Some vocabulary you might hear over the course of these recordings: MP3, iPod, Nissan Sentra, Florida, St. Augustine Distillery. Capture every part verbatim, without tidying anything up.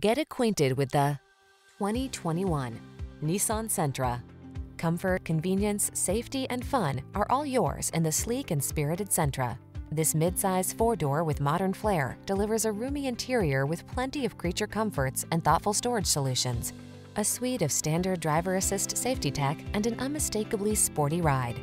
Get acquainted with the twenty twenty-one Nissan Sentra. Comfort, convenience, safety, and fun are all yours in the sleek and spirited Sentra. This midsize four-door with modern flair delivers a roomy interior with plenty of creature comforts and thoughtful storage solutions, a suite of standard driver assist safety tech, and an unmistakably sporty ride.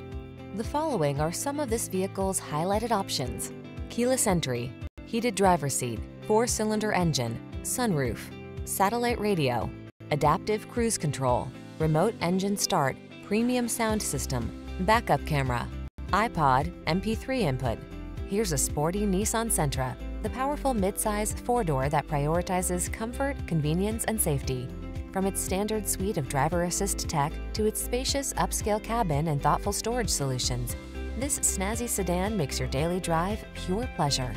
The following are some of this vehicle's highlighted options: keyless entry, heated driver's seat, four-cylinder engine, sunroof, satellite radio, adaptive cruise control, remote engine start, premium sound system, backup camera, iPod, M P three input. Here's a sporty Nissan Sentra, the powerful midsize four-door that prioritizes comfort, convenience, and safety. From its standard suite of driver assist tech to its spacious upscale cabin and thoughtful storage solutions, this snazzy sedan makes your daily drive pure pleasure.